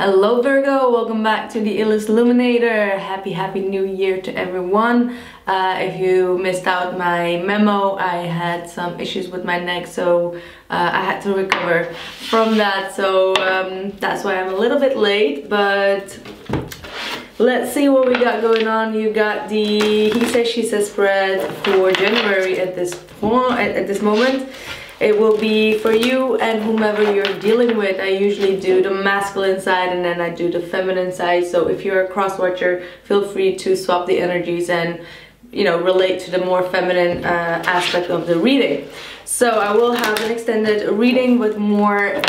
Hello Virgo, welcome back to the Illus Luminator. Happy new year to everyone. If you missed out my memo, I had some issues with my neck, so I had to recover from that. So that's why I'm a little bit late, but let's see what we got going on. You got the he says she says spread for January at this point, at this moment. It will be for you and whomever you're dealing with. I usually do the masculine side and then I do the feminine side. So if you're a cross-watcher, feel free to swap the energies and, you know, relate to the more feminine aspect of the reading. So I will have an extended reading with more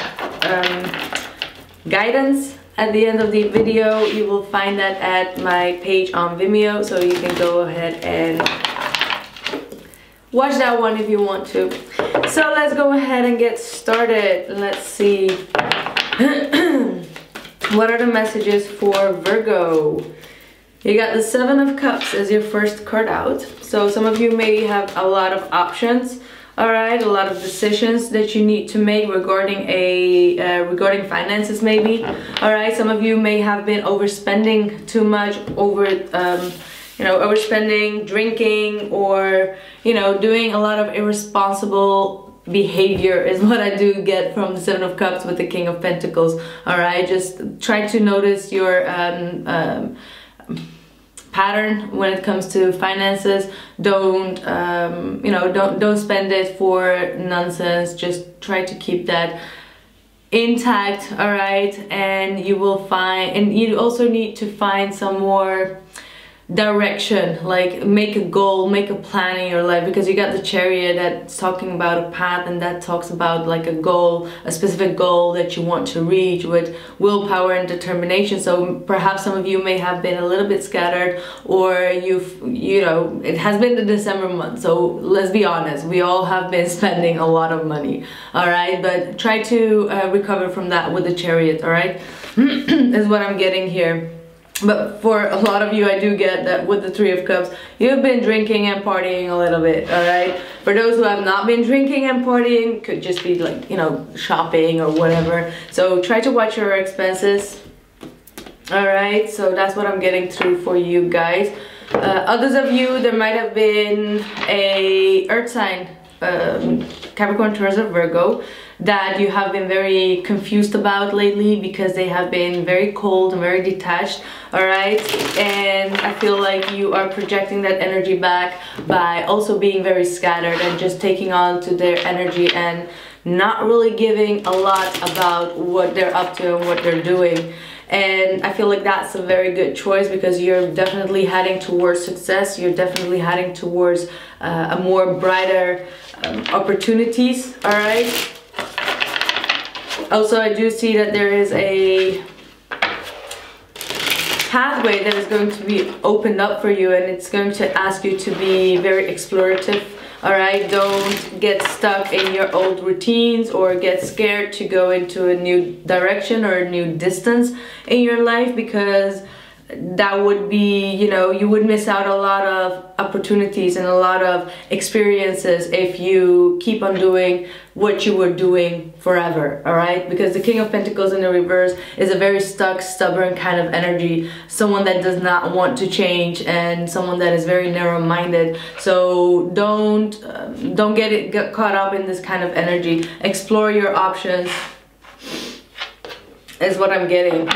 guidance at the end of the video. You will find that at my page on Vimeo, so you can go ahead and watch that one if you want to. So let's go ahead and get started. Let's see. What are the messages for Virgo? You got the Seven of Cups as your first card out. So some of you may have a lot of options, all right? A lot of decisions that you need to make regarding regarding finances maybe, all right? Some of you may have been overspending too much, overspending, drinking, or, you know, doing a lot of irresponsible behavior is what I do get from the Seven of Cups with the King of Pentacles. All right, just try to notice your pattern when it comes to finances. Don't don't spend it for nonsense. Just try to keep that intact. All right, and you will find, and you also need to find some more direction, like make a goal, make a plan in your life, because you got the Chariot that's talking about a path, and that talks about like a goal, a specific goal that you want to reach with willpower and determination. So perhaps some of you may have been a little bit scattered, or you've, you know, it has been the December month, so let's be honest, we all have been spending a lot of money, all right? But try to recover from that with the Chariot, all right? Is what I'm getting here. But for a lot of you, I do get that with the Three of Cups, you've been drinking and partying a little bit, all right? For those who have not been drinking and partying, could just be like, you know, shopping or whatever. So try to watch your expenses, all right? So that's what I'm getting through for you guys. Others of you, there might have been a earth sign, Capricorn, Taurus, or Virgo, that you have been very confused about lately, because they have been very cold and very detached, all right? And I feel like you are projecting that energy back by also being very scattered and just taking on to their energy and not really giving a lot about what they're up to and what they're doing. And I feel like that's a very good choice, because you're definitely heading towards success. You're definitely heading towards a more brighter opportunities, all right? Also, I do see that there is a pathway that is going to be opened up for you, and it's going to ask you to be very explorative, all right? Don't get stuck in your old routines or get scared to go into a new direction or a new distance in your life, because that would be, you know, you would miss out a lot of opportunities and a lot of experiences if you keep on doing what you were doing forever, all right? Because the King of Pentacles in the reverse is a very stuck, stubborn kind of energy, someone that does not want to change and someone that is very narrow-minded. So don't get caught up in this kind of energy. Explore your options is what I'm getting.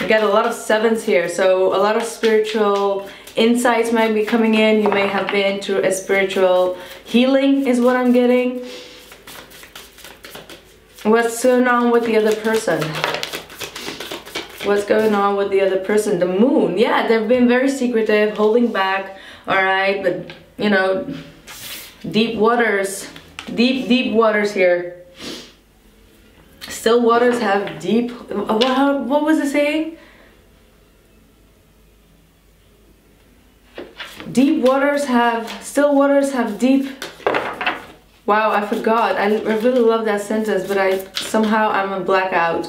You get a lot of sevens here, so a lot of spiritual insights might be coming in. You may have been through a spiritual healing is what I'm getting. What's going on with the other person? What's going on with the other person? The Moon. Yeah, they've been very secretive, holding back, all right? But, you know, deep waters, deep waters here. Still waters have deep, what was it saying? Still waters have deep, wow, I forgot. I really love that sentence, but somehow I'm in blackout.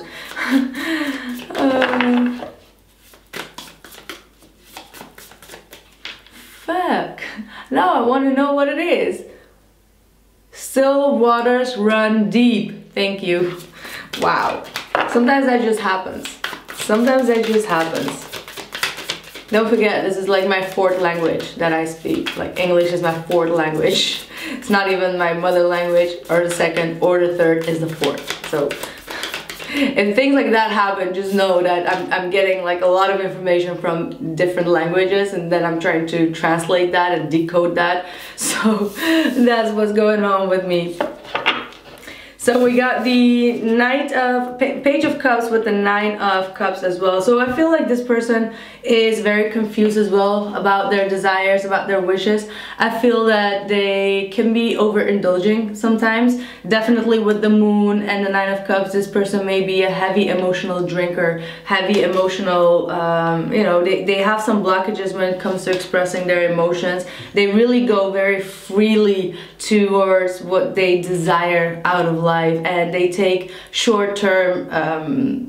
Fuck, now I want to know what it is. Still waters run deep, thank you. Wow, Sometimes that just happens. Sometimes that just happens. Don't forget, this is like my fourth language that I speak. Like, English is my fourth language. It's not even my mother language, or the second, or the third, is the fourth. So, and things like that happen, just know that I'm getting like a lot of information from different languages, and then I'm trying to translate that and decode that. So that's what's going on with me. So we got the Page of Cups with the Nine of Cups as well. So I feel like this person is very confused as well about their desires, about their wishes. I feel that they can be overindulging sometimes. Definitely with the Moon and the Nine of Cups, this person may be a heavy emotional drinker, heavy emotional, you know, they have some blockages when it comes to expressing their emotions. They really go very freely towards what they desire out of life. And they take short-term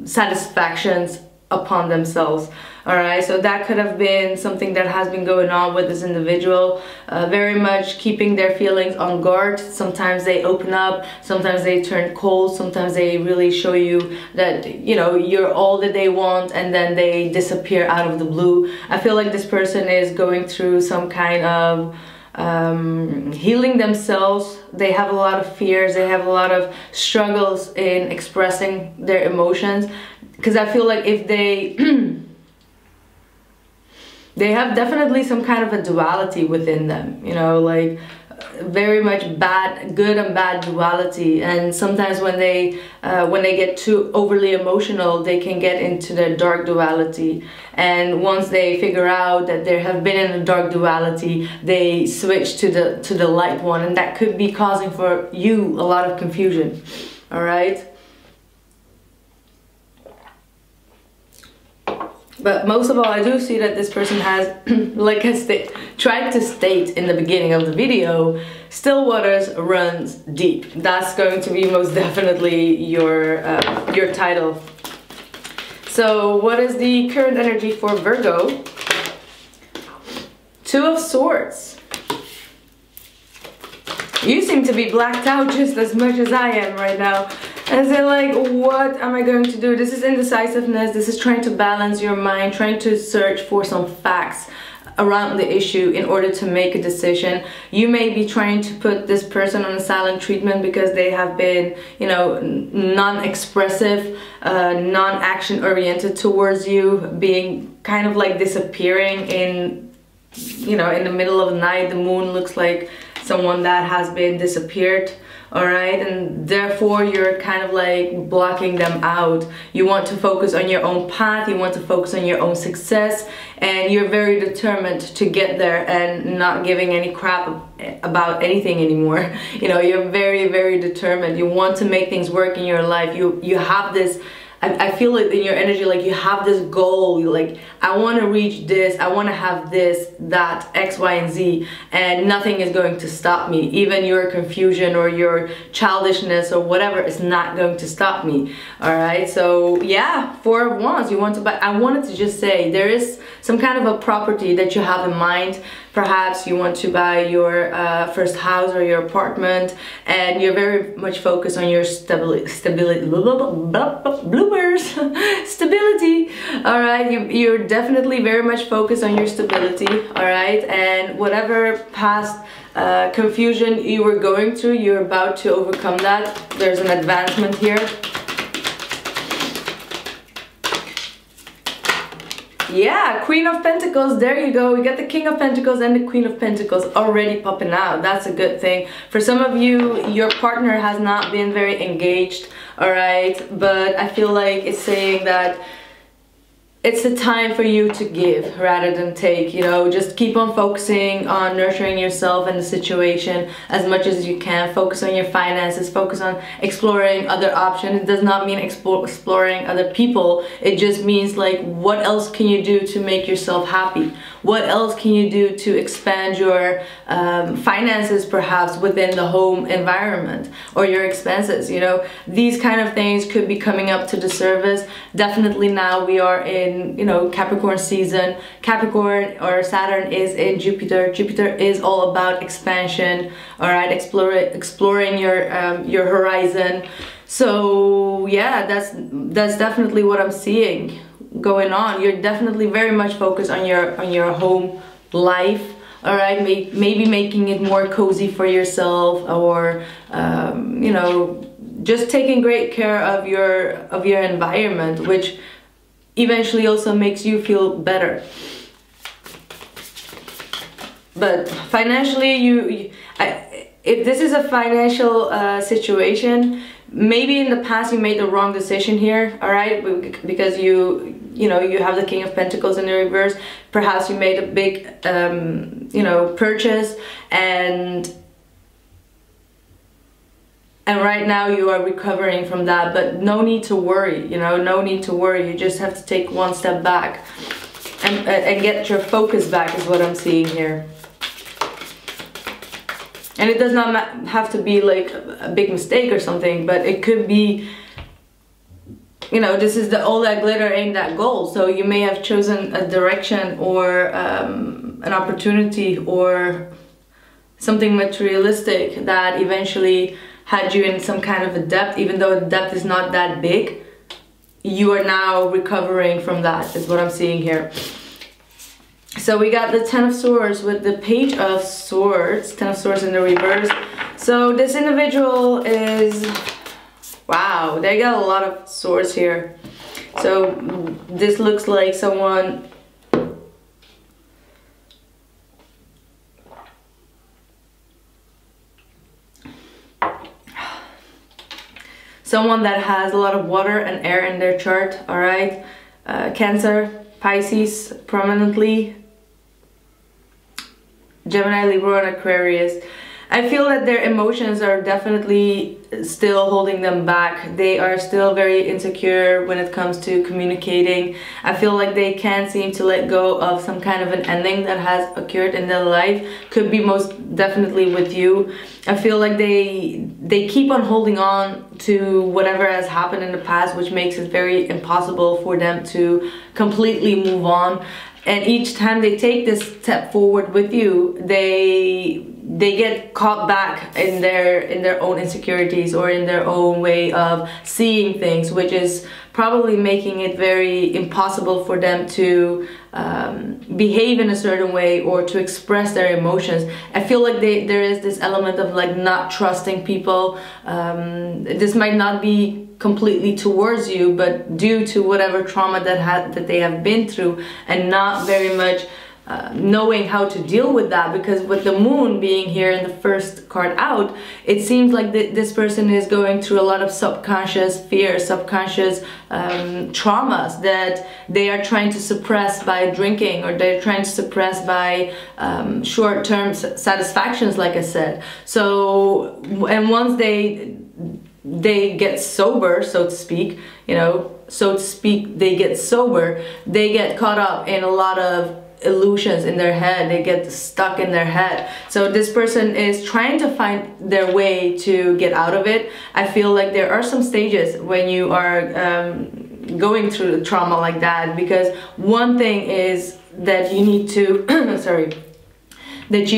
satisfactions upon themselves. All right, so that could have been something that has been going on with this individual, very much keeping their feelings on guard. Sometimes they open up, sometimes they turn cold, sometimes they really show you that, you know, you're all that they want, and then they disappear out of the blue. I feel like this person is going through some kind of healing themselves. They have a lot of fears, they have a lot of struggles in expressing their emotions, because I feel like if they they have definitely some kind of a duality within them, you know, like very much bad, good and bad duality. And sometimes when they get too overly emotional, they can get into the dark duality. And once they figure out that they have been in the dark duality, they switch to the light one, and that could be causing for you a lot of confusion. All right. But most of all, I do see that this person has, like I tried to state in the beginning of the video, still waters runs deep. That's going to be most definitely your title. So what is the current energy for Virgo? Two of Swords. You seem to be blacked out just as much as I am right now. And they're like, what am I going to do? This is indecisiveness, this is trying to balance your mind, trying to search for some facts around the issue in order to make a decision. You may be trying to put this person on a silent treatment because they have been, you know, non-expressive, non-action oriented towards you, being kind of like disappearing in, you know, in the middle of the night. The Moon looks like someone that has been disappeared. All right, and therefore you're kind of like blocking them out. You want to focus on your own path, you want to focus on your own success, and you're very determined to get there and not giving any crap about anything anymore. You know, you're very, very determined. You want to make things work in your life. You have this, I feel it in your energy, like you have this goal, you're like, I want to reach this, I want to have this, that, X, Y, and Z, and nothing is going to stop me. Even your confusion or your childishness or whatever is not going to stop me. All right, so yeah, Four of Wands, you want to, but I wanted to just say there is some kind of a property that you have in mind. Perhaps you want to buy your first house or your apartment, and you're very much focused on your stability. All right, you're definitely very much focused on your stability. All right, and whatever past confusion you were going through, you're about to overcome that. There's an advancement here. Yeah, Queen of Pentacles, there you go. We got the King of Pentacles and the Queen of Pentacles already popping out. That's a good thing. For some of you, your partner has not been very engaged, all right? But I feel like it's saying that it's the time for you to give rather than take, you know. Just keep on focusing on nurturing yourself and the situation as much as you can. Focus on your finances, focus on exploring other options. It does not mean exploring other people. It just means like, what else can you do to make yourself happy? What else can you do to expand your finances, perhaps within the home environment, or your expenses, you know? These kind of things could be coming up to the surface. Definitely now we are in, you know, Capricorn season. Capricorn or Saturn is in Jupiter. Jupiter is all about expansion, all right? Exploring your horizon. So yeah, that's definitely what I'm seeing going on. You're definitely very much focused on your home life. All right, maybe making it more cozy for yourself, or you know, just taking great care of your environment, which eventually also makes you feel better. But financially, if this is a financial situation, maybe in the past you made the wrong decision here, all right? Because you know, you have the King of Pentacles in the reverse. Perhaps you made a big, you know, purchase, and right now you are recovering from that. But no need to worry, you know, no need to worry. You just have to take one step back and get your focus back, is what I'm seeing here. And it does not have to be like a big mistake or something, but it could be, you know, this is the all that glitter ain't that gold. So you may have chosen a direction or an opportunity or something materialistic that eventually had you in some kind of a debt, even though the debt is not that big. You are now recovering from that, is what I'm seeing here. So we got the Ten of Swords with the Page of Swords, Ten of Swords in the reverse. So this individual is, wow, they got a lot of swords here. So this looks like someone that has a lot of water and air in their chart, all right? Cancer, Pisces prominently, Gemini, Libra, and Aquarius. I feel that their emotions are definitely still holding them back. They are still very insecure when it comes to communicating. I feel like they can't seem to let go of some kind of an ending that has occurred in their life. Could be most definitely with you. I feel like they keep on holding on to whatever has happened in the past, which makes it very impossible for them to completely move on. And each time they take this step forward with you, they get caught back in their own insecurities or in their own way of seeing things, which is probably making it very impossible for them to behave in a certain way or to express their emotions. I feel like there is this element of like not trusting people. This might not be completely towards you, but due to whatever trauma that they have been through, and not very much knowing how to deal with that, because with the moon being here in the first card out, it seems like this person is going through a lot of subconscious fears, subconscious traumas that they are trying to suppress by drinking, or they're trying to suppress by short-term satisfactions, like I said. So, and once they get sober, so to speak, you know, so to speak, they get sober, they get caught up in a lot of illusions in their head. They get stuck in their head. So this person is trying to find their way to get out of it. I feel like there are some stages when you are going through trauma like that, because one thing is that you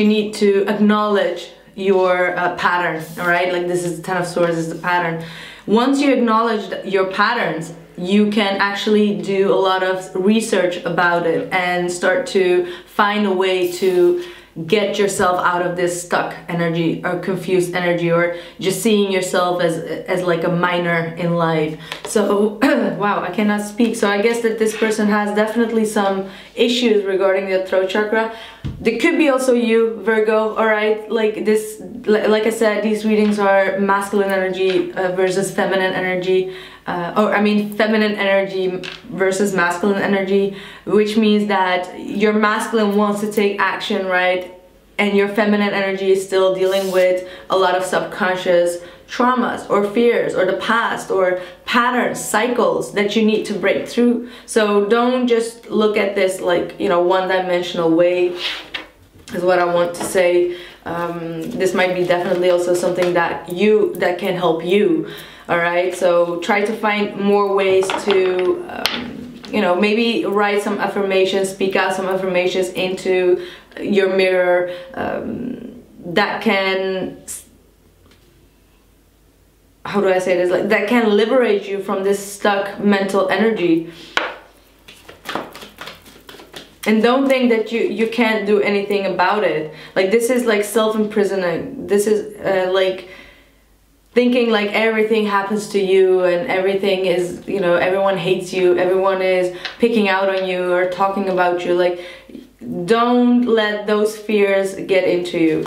need to acknowledge your pattern, all right? Like this is the Ten of Swords, is the pattern. Once you acknowledge your patterns, you can actually do a lot of research about it and start to find a way to get yourself out of this stuck energy or confused energy, or just seeing yourself as like a minor in life. So wow, I cannot speak. So I guess that this person has definitely some issues regarding their throat chakra. There could be also you, Virgo, all right? Like this, like I said, these readings are masculine energy versus feminine energy. Or I mean feminine energy versus masculine energy, which means that your masculine wants to take action, right? And your feminine energy is still dealing with a lot of subconscious traumas or fears or the past or patterns, cycles that you need to break through. So don't just look at this like, you know, one-dimensional way, is what I want to say. This might be definitely also something that can help you. All right, so try to find more ways to, you know, maybe write some affirmations, speak out some affirmations into your mirror that can how do I say this, like, that can liberate you from this stuck mental energy. And don't think that you can't do anything about it. Like, this is like self-imprisoning. This is like thinking like everything happens to you and everything is, you know, everyone hates you, everyone is picking out on you or talking about you. Like, don't let those fears get into you.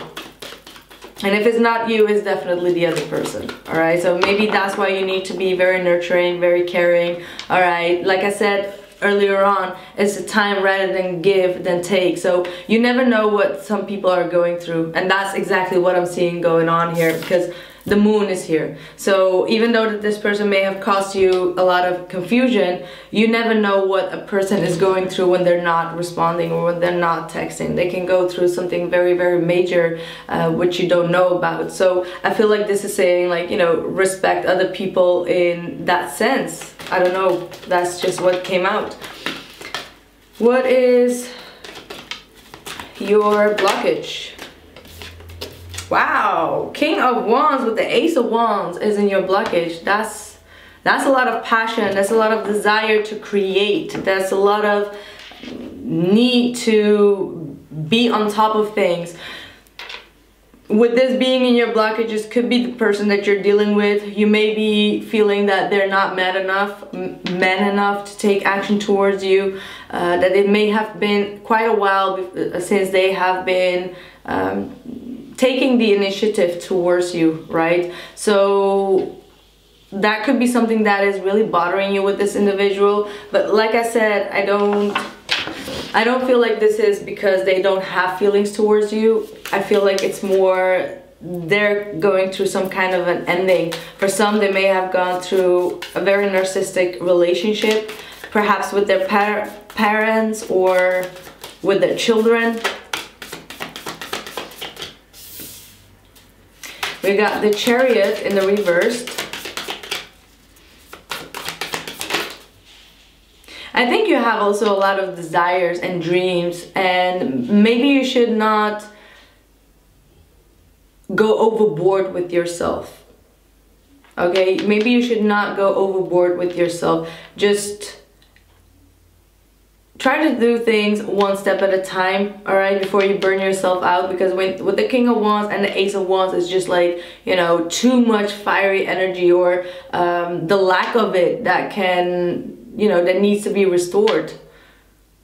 And if it's not you, it's definitely the other person, alright? So maybe that's why you need to be very nurturing, very caring, alright? Like I said earlier on, it's a time rather than give than take. So you never know what some people are going through. And that's exactly what I'm seeing going on here, because the moon is here. So even though that this person may have caused you a lot of confusion, you never know what a person is going through when they're not responding or when they're not texting. They can go through something very, very major which you don't know about. So I feel like this is saying, like, you know, respect other people in that sense. I don't know, that's just what came out. What is your blockage? Wow, King of Wands with the Ace of Wands is in your blockage. That's a lot of passion, that's a lot of desire to create, that's a lot of need to be on top of things. With this being in your blockages, could be the person that you're dealing with. You may be feeling that they're not man enough to take action towards you, that it may have been quite a while since they have been taking the initiative towards you, right? So that could be something that is really bothering you with this individual. But like I said, I don't feel like this is because they don't have feelings towards you. I feel like it's more they're going through some kind of an ending. For some, they may have gone through a very narcissistic relationship, perhaps with their parents or with their children. We got the Chariot in the reverse. I think you have also a lot of desires and dreams, and maybe you should not go overboard with yourself. Okay, maybe you should not go overboard with yourself. Just try to do things one step at a time, all right, before you burn yourself out. Because with the King of Wands and the Ace of Wands, it's just like, you know, too much fiery energy, or the lack of it that can, you know, that needs to be restored.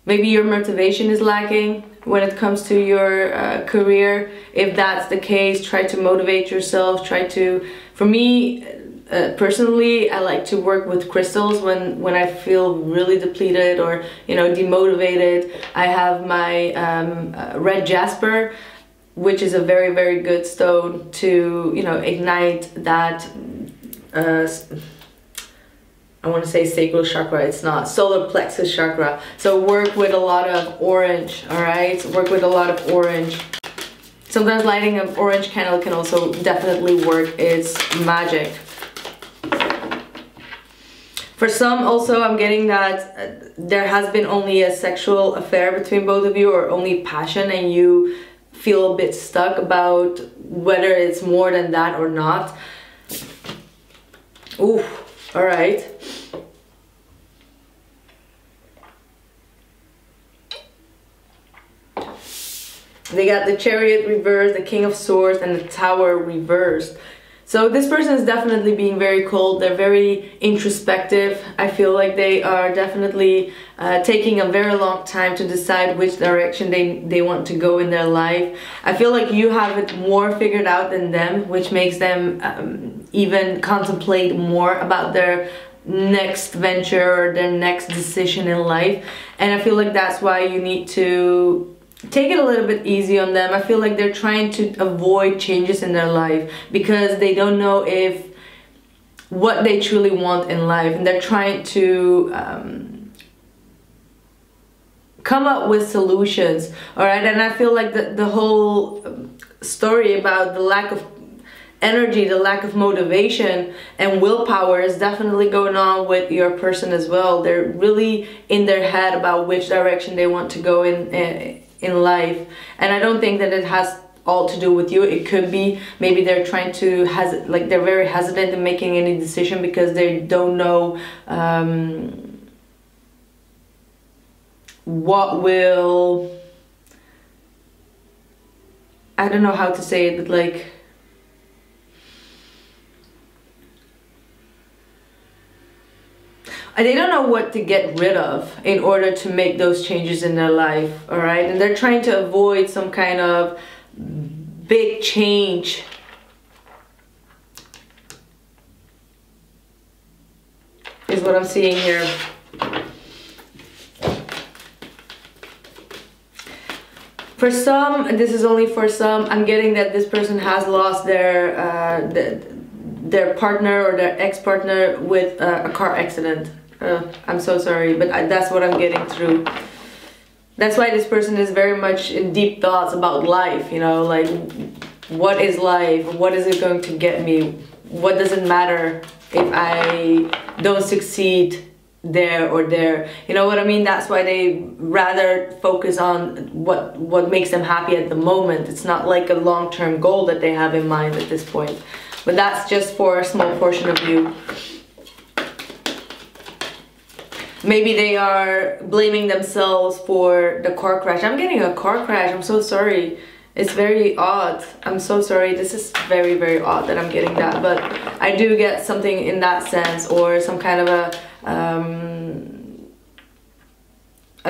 Maybe your motivation is lacking when it comes to your career. If that's the case, try to motivate yourself. Try to, for me, personally, I like to work with crystals when I feel really depleted or, you know, demotivated. I have my red jasper, which is a very, very good stone to, you know, ignite that, I want to say sacral chakra, it's not, solar plexus chakra. So work with a lot of orange, all right? So work with a lot of orange. Sometimes lighting an orange candle can also definitely work its magic. For some also, I'm getting that there has been only a sexual affair between both of you, or only passion, and you feel a bit stuck about whether it's more than that or not. Ooh, all right. They got the Chariot reversed, the King of Swords, and the Tower reversed. So this person is definitely being very cold. They're very introspective. I feel like they are definitely taking a very long time to decide which direction they want to go in their life. I feel like you have it more figured out than them, which makes them even contemplate more about their next venture or their next decision in life. And I feel like that's why you need to take it a little bit easy on them. I feel like they're trying to avoid changes in their life because they don't know if what they truly want in life, and they're trying to come up with solutions, all right? And I feel like the whole story about the lack of energy, the lack of motivation and willpower is definitely going on with your person as well. They're really in their head about which direction they want to go in life, and I don't think that it has all to do with you. It could be maybe they're trying to they're very hesitant in making any decision because they don't know what will, I don't know how to say it, but like they don't know what to get rid of in order to make those changes in their life, all right? And they're trying to avoid some kind of big change. Is what I'm seeing here. For some, this is only for some, I'm getting that this person has lost their partner or their ex-partner with a car accident. I'm so sorry, but that's what I'm getting through. That's why this person is very much in deep thoughts about life, you know, like, what is life? What is it going to get me? What does it matter if I don't succeed there or there? You know what I mean? That's why they rather focus on what makes them happy at the moment. It's not like a long-term goal that they have in mind at this point. But that's just for a small portion of you. Maybe they are blaming themselves for the car crash. I'm getting a car crash. I'm so sorry. It's very odd. I'm so sorry. This is very, very odd that I'm getting that. But I do get something in that sense, or some kind of a...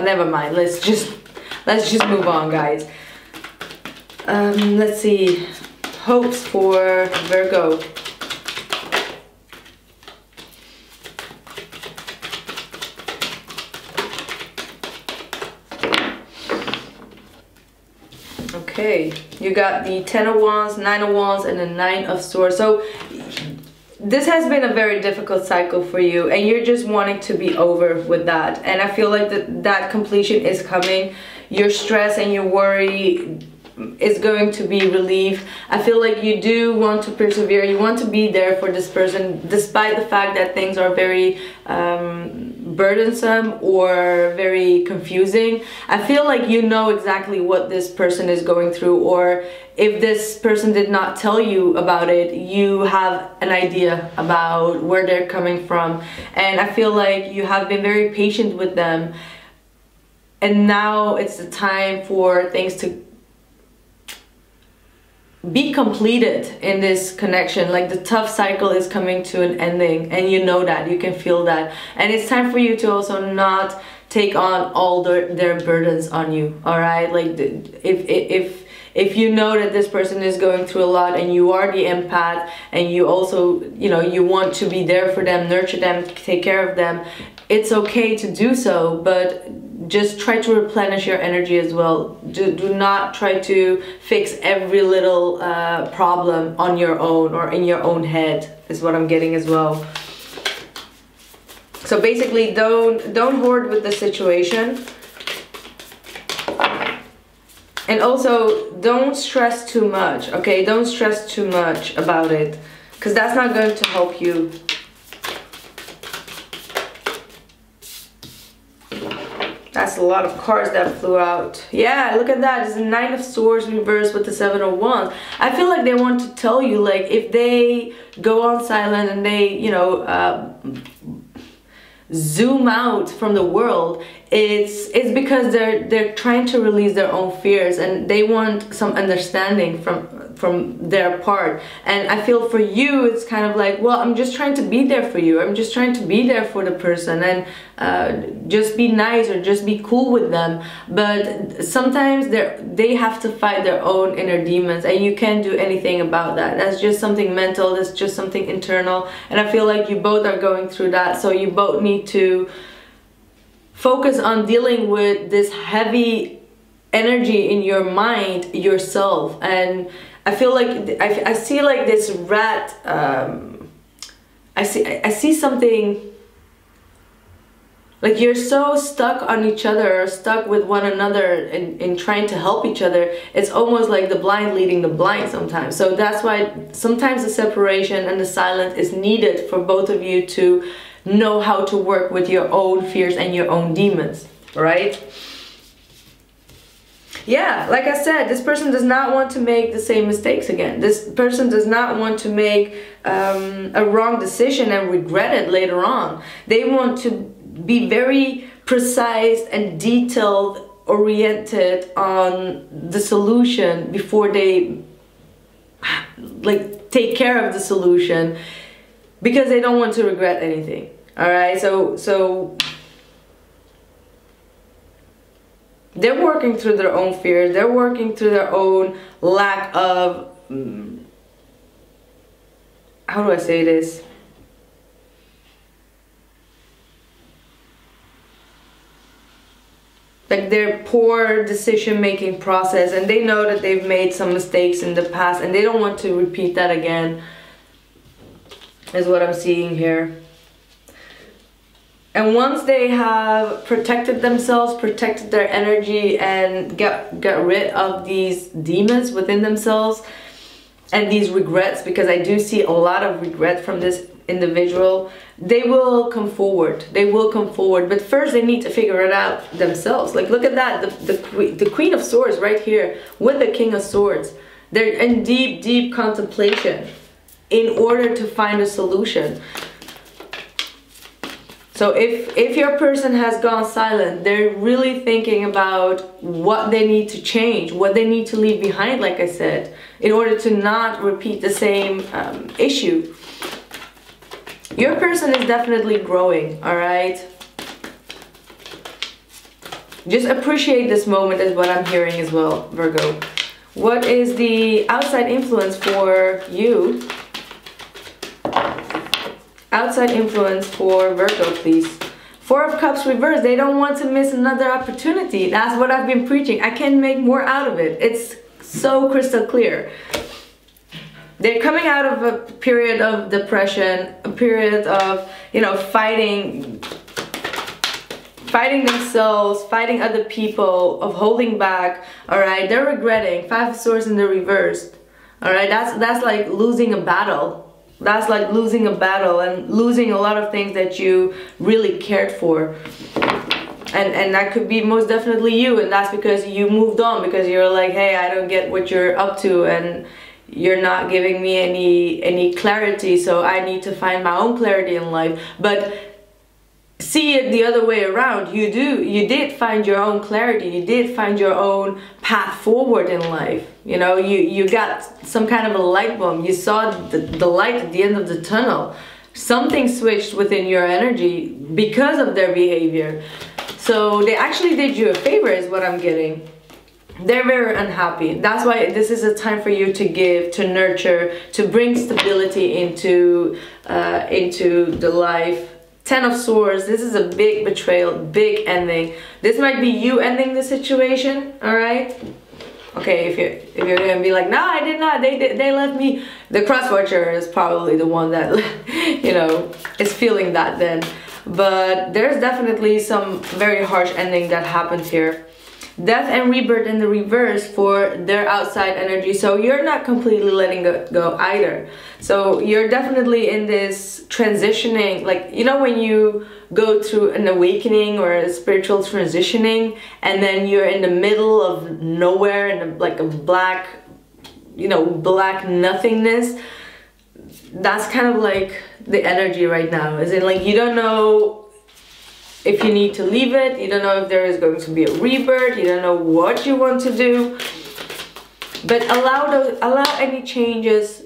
never mind. Let's just move on, guys. Let's see. Hopes for Virgo. Okay, you got the 10 of Wands, 9 of Wands, and the 9 of Swords. So this has been a very difficult cycle for you, and you're just wanting to be over with that. And I feel like that completion is coming. Your stress and your worry is going to be relieved. I feel like you do want to persevere. You want to be there for this person, despite the fact that things are very burdensome or very confusing. I feel like you know exactly what this person is going through, or if this person did not tell you about it, you have an idea about where they're coming from. And I feel like you have been very patient with them, and now it's the time for things to be completed in this connection. Like, the tough cycle is coming to an ending, and you know that, you can feel that, and it's time for you to also not take on all their burdens on you, all right? Like, if you know that this person is going through a lot, and you are the empath, and you also, you know, you want to be there for them, nurture them, take care of them, it's okay to do so, but just try to replenish your energy as well. Do not try to fix every little problem on your own or in your own head, is what I'm getting as well. So basically, don't hoard with the situation. And also, don't stress too much, okay? Don't stress too much about it, because that's not going to help you. That's a lot of cards that flew out. Yeah, look at that. It's the 9 of Swords reversed with the 7 of Wands. I feel like they want to tell you, like, if they go on silent and they, you know, zoom out from the world, it's because they're trying to release their own fears, and they want some understanding from their part. And I feel for you, it's kind of like, well, I'm just trying to be there for you, I'm just trying to be there for the person, and just be nice or just be cool with them. But sometimes they have to fight their own inner demons, and you can't do anything about that. That's just something mental, that's just something internal, and I feel like you both are going through that. So you both need to focus on dealing with this heavy energy in your mind yourself. And I feel like I see like this rat. I see something like you're so stuck on each other, or stuck with one another, in trying to help each other. It's almost like the blind leading the blind sometimes. So that's why sometimes the separation and the silence is needed for both of you to know how to work with your own fears and your own demons, right? yeah, like I said, this person does not want to make the same mistakes again. This person does not want to make a wrong decision and regret it later on. They want to be very precise and detailed oriented on the solution before they like take care of the solution, because they don't want to regret anything. All right, so they're working through their own fears, they're working through their own lack of, how do I say this? Like their poor decision-making process, and they know that they've made some mistakes in the past and they don't want to repeat that again, is what I'm seeing here. And once they have protected themselves, protected their energy, and got rid of these demons within themselves and these regrets, because I do see a lot of regret from this individual, they will come forward. They will come forward, but first they need to figure it out themselves. Like look at that, the Queen of Swords right here with the King of Swords. They're in deep, deep contemplation in order to find a solution. So if your person has gone silent, they're really thinking about what they need to change, what they need to leave behind, like I said, in order to not repeat the same issue. Your person is definitely growing, all right? Just appreciate this moment is what I'm hearing as well, Virgo. What is the outside influence for you? Outside influence for Virgo, please. Four of Cups reversed. They don't want to miss another opportunity. That's what I've been preaching. I can make more out of it. It's so crystal clear. They're coming out of a period of depression, a period of, you know, fighting themselves, fighting other people, of holding back. All right, they're regretting. Five of Swords in the reversed. All right, that's like losing a battle. That's like losing a battle and losing a lot of things that you really cared for. And that could be most definitely you, and that's because you moved on, because you're like, hey, I don't get what you're up to and you're not giving me any clarity, so I need to find my own clarity in life. But see it the other way around. You did find your own clarity. You did find your own path forward in life. You know, you got some kind of a light bulb. You saw the light at the end of the tunnel. Something switched within your energy because of their behavior. So they actually did you a favor is what I'm getting. They're very unhappy. That's why this is a time for you to give, to nurture, to bring stability into the life. Ten of Swords, this is a big betrayal, big ending. This might be you ending the situation, all right? Okay, if you're gonna be like, no, I did not, they left me. The cross-watcher is probably the one that, you know, is feeling that then. But there's definitely some very harsh ending that happens here. Death and rebirth in the reverse for their outside energy. So you're not completely letting go either. So you're definitely in this transitioning, like, you know, when you go through an awakening or a spiritual transitioning, and then you're in the middle of nowhere and like a black, you know, black nothingness. That's kind of like the energy right now. Is it like you don't know if you need to leave it, you don't know if there is going to be a rebirth, you don't know what you want to do. But allow any changes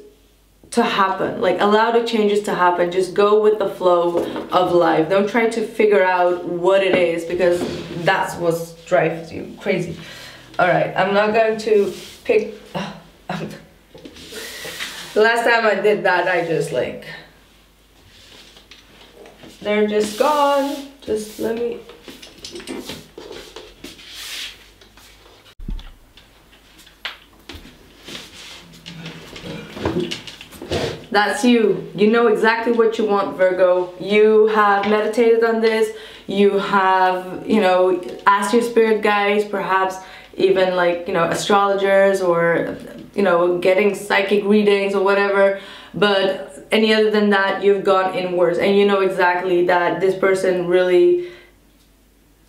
to happen. Like allow the changes to happen. Just go with the flow of life. Don't try to figure out what it is, because that's what drives you crazy. All right, I'm not going to pick. Last time I did that, I just like, they're just gone. Just let me... That's you. You know exactly what you want, Virgo. You have meditated on this. You have, you know, asked your spirit guides, perhaps even like, you know, astrologers or, you know, getting psychic readings or whatever. But any other than that, you've gone inwards, and you know exactly that this person really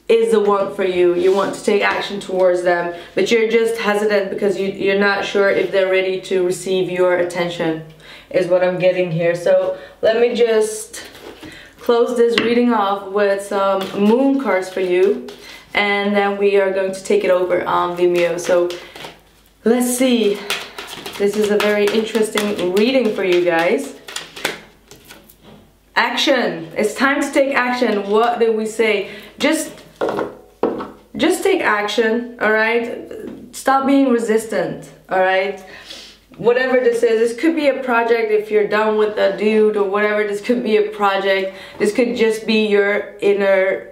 is the one for you. You want to take action towards them, but you're just hesitant because you're not sure if they're ready to receive your attention, is what I'm getting here. So let me just close this reading off with some moon cards for you, and then we are going to take it over on Vimeo. So let's see. This is a very interesting reading for you guys. Action. It's time to take action. What did we say? Just take action, all right? Stop being resistant, all right? Whatever this is, this could be a project if you're done with a dude or whatever. This could be a project. This could just be your inner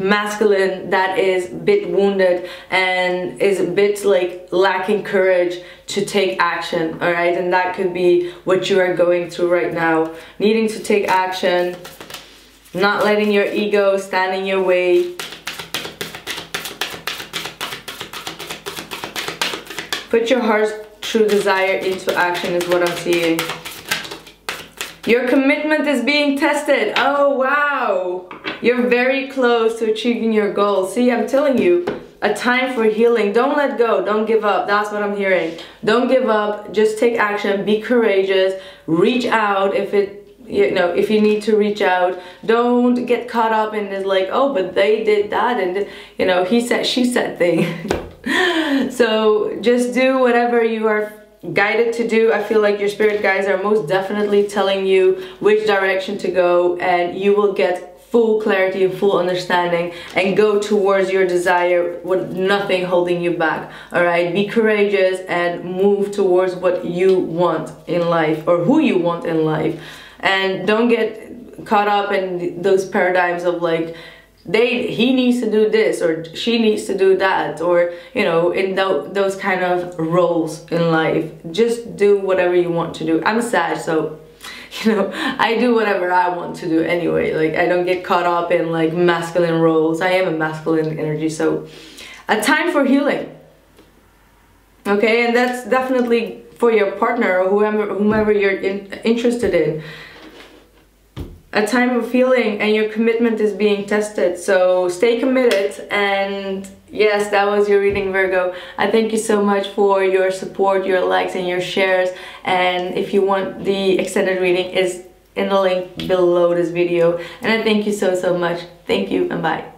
masculine that is a bit wounded and is a bit like lacking courage to take action, all right? And that could be what you are going through right now. Needing to take action, not letting your ego stand in your way. Put your heart's true desire into action is what I'm seeing. Your commitment is being tested. Oh, wow. You're very close to achieving your goals. See, I'm telling you, a time for healing. Don't let go. Don't give up. That's what I'm hearing. Don't give up. Just take action. Be courageous. Reach out if if you need to reach out. Don't get caught up in this like, oh, but they did that and, you know, he said, she said thing. So just do whatever you are guided to do. I feel like your spirit guides are most definitely telling you which direction to go, and you will get full clarity and full understanding and go towards your desire with nothing holding you back. All right, be courageous and move towards what you want in life or who you want in life. And don't get caught up in those paradigms of like, he needs to do this or she needs to do that, or, you know, in those kind of roles in life. Just do whatever you want to do. I'm sad, so, you know, I do whatever I want to do anyway. Like, I don't get caught up in like masculine roles. I am a masculine energy, so a time for healing. Okay, and that's definitely for your partner or whomever you're interested in. A time of healing, and your commitment is being tested. So stay committed. And yes, that was your reading, Virgo. I thank you so much for your support, your likes and your shares. And if you want the extended reading, it's in the link below this video. And I thank you so much. Thank you and bye.